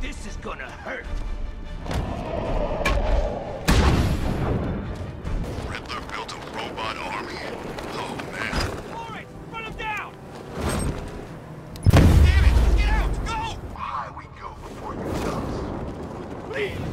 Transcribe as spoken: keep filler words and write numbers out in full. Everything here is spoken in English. This is gonna hurt. Riddler built a robot army. Oh man. For it! Run him down! Damn it! Get out! Go! High we go before you tell us. Please!